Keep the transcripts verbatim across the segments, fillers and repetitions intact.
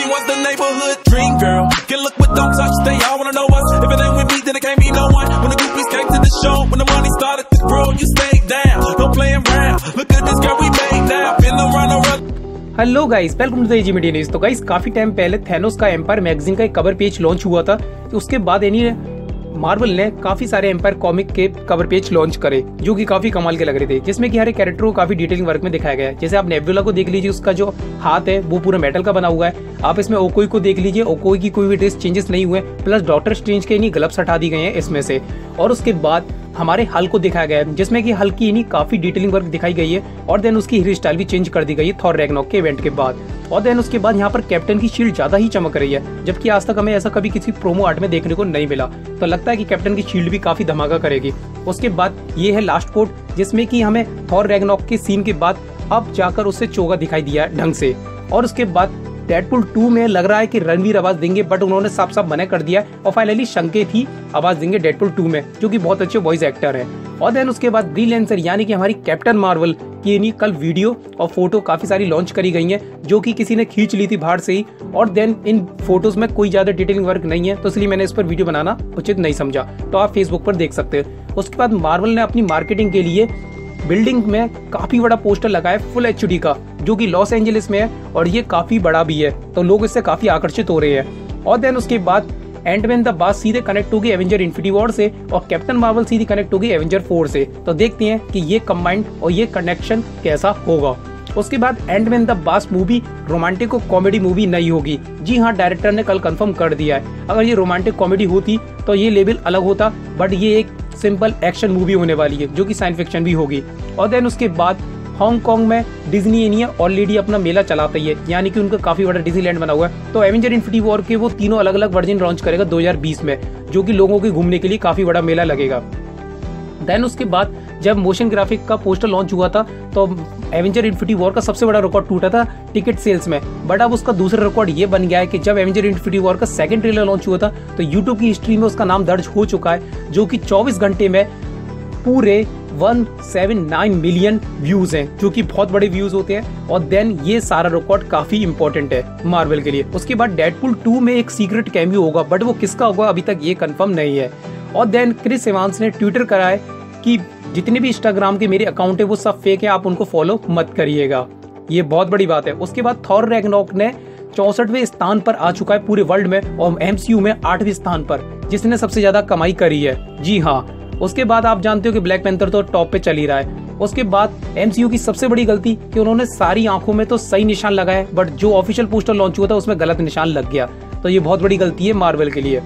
She was the neighborhood dream girl. Can look with those eyes, they all wanna know us. If it ain't with me, then it can't be no one. When the groupies came to the show, when the money started to grow, you stayed down. Don't play around. Look at this girl we made now. Been around the world. Hello guys, welcome to the AG media news. तो guys, काफी time पहले Thanos का empire magazine का एक cover page launch हुआ था। उसके बाद यानी मार्वल ने काफी सारे एम्पायर कॉमिक के कवर पेज लॉन्च करे जो कि काफी कमाल के लग रहे थे, जिसमें कि हर एक कैरेक्टर को काफी डिटेलिंग वर्क में दिखाया गया है। जैसे आप नेबुला को देख लीजिए, उसका जो हाथ है वो पूरा मेटल का बना हुआ है। आप इसमें ओकोई को देख लीजिए, ओकोई की कोई भी ड्रेस चेंजेस नहीं हुए। प्लस डॉक्टर स्ट्रेंज के यानी ग्लव्स हटा दी गए हैं इसमें से। और उसके बाद हमारे हल्क को दिखाया गया है, जिसमें कि हल्क की यानी काफी डिटेलिंग वर्क दिखाई गई है। और देन उसकी हेयर स्टाइल भी चेंज कर दी गई है थॉर रैग्नारोक के इवेंट के बाद। और देन उसके बाद यहाँ पर कैप्टन की शील्ड ज्यादा ही चमक रही है, जबकि आज तक हमें ऐसा कभी किसी प्रोमो आर्ट में देखने को नहीं मिला। तो लगता है कि कैप्टन की शील्ड भी काफी धमाका करेगी। उसके बाद ये है लास्ट पोर्ट, जिसमें कि हमें थॉर रैग्नारोक के सीन के बाद अब जाकर उससे चोगा दिखाई दिया है ढंग से। और उसके बाद डेडपूल टू में लग रहा है कि रणवीर आवाज देंगे, बट उन्होंने साफ साफ मना कर दिया। और फाइनली शंकर ही आवाज देंगे डेडपूल टू में, जो कि बहुत अच्छे वॉइस एक्टर है। और देन उसके बाद फ्रीलांसर यानी कि हमारी कैप्टन मार्वल की यानी कल वीडियो और फोटो काफी सारी लॉन्च करी गई हैं, जो कि किसी ने खींच ली थी बाहर से ही। और देन इन फोटोज में कोई ज्यादा डिटेलिंग वर्क नहीं है, तो इसलिए मैंने इस पर वीडियो बनाना उचित नहीं समझा। तो आप फेसबुक पर देख सकते हो। उसके बाद मार्वल ने अपनी मार्केटिंग के लिए बिल्डिंग में काफी बड़ा पोस्टर लगाया फुल एचडी का, जो कि लॉस एंजलिस में है। और ये काफी बड़ा भी है, तो लोग इससे काफी आकर्षित हो रहे हैं। और देन उसके बाद एंटमैन द बात सीधे कनेक्ट होगी एवेंजर इन्फिनिटी वॉर से, और कैप्टन मार्वल सीधे कनेक्ट होगी एवेंजर फोर से। तो देखते हैं कि ये कंबाइंड और ये कनेक्शन कैसा होगा। उसके बाद Ant-Man the wasp movie romantic और कॉमेडी मूवी नहीं होगी। जी हाँ, डायरेक्टर ने कल कंफर्म कर दिया है। अगर ये रोमांटिक कॉमेडी होती तो ये लेवल अलग होता, बट ये एक सिंपल एक्शन मूवी होने वाली है, जो कि साइंस फिक्शन भी होगी। और देन उसके बाद हांगकांग में डिज्नी एनिया ऑलरेडी अपना मेला चलाता ही है, यानी कि उनका काफी बड़ा डिज्नीलैंड बना हुआ है। तो एवेंजर इन्फिनिटी वॉर के वो तीनों अलग अलग वर्जन लॉन्च करेगा दो हज़ार बीस में, जो कि लोगों के घूमने के लिए काफी बड़ा मेला लगेगा। देन उसके बाद जब मोशन ग्राफिक का पोस्टर लॉन्च हुआ था, तो एवेंजर इन्फिनिटी वॉर का सबसे बड़ा रिकॉर्ड टूटा था टिकट सेल्स में, बट अब उसका दूसरा रिकॉर्ड ये बन गया है कि जब एवेंजर इन्फिनिटी वॉर का सेकंड ट्रेलर लॉन्च हुआ था, तो यूट्यूब की हिस्ट्री में उसका नाम दर्ज हो चुका है, जो कि चौबीस घंटे में पूरे एक सौ उन्यासी मिलियन व्यूज हैं, जो कि बहुत बड़े व्यूज होते हैं। और देन ये सारा रिकॉर्ड काफी इंपॉर्टेंट है मार्वल के लिए। उसके बाद डेडपूल टू में एक सीक्रेट कैमियो होगा, बट वो किसका होगा अभी तक ये कंफर्म नहीं है। और देन क्रिस एवांस ने ट्विटर करा है कि जितने भी इंस्टाग्राम के मेरे अकाउंट है वो सब फेक है, आप उनको फॉलो मत करिएगा। ये बहुत बड़ी बात है। उसके बाद थॉर रैग्नारोक ने चौसठवें स्थान पर आ चुका है पूरे वर्ल्ड में, और एमसीयू में आठवें स्थान पर, जिसने सबसे ज्यादा कमाई करी है। जी हाँ। उसके बाद आप जानते हो कि ब्लैक पैंथर तो टॉप पे चल ही रहा है। उसके बाद एमसीयू की सबसे बड़ी गलती कि उन्होंने सारी आंखों में तो सही निशान लगाया, बट जो ऑफिशियल पोस्टर लॉन्च हुआ था उसमें गलत निशान लग गया। तो ये बहुत बड़ी गलती है मार्वल के लिए।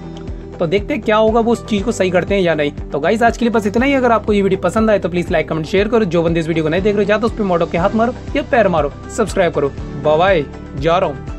तो देखते हैं क्या होगा, वो उस चीज को सही करते हैं या नहीं। तो गाइस, आज के लिए बस इतना ही। अगर आपको ये वीडियो पसंद आए तो प्लीज लाइक कमेंट शेयर करो। जो बंदे इस वीडियो को नहीं देख रहे हो, या तो उस पे मोटो के हाथ मारो या पैर मारो, सब्सक्राइब करो। बाय, जा रहा हूँ।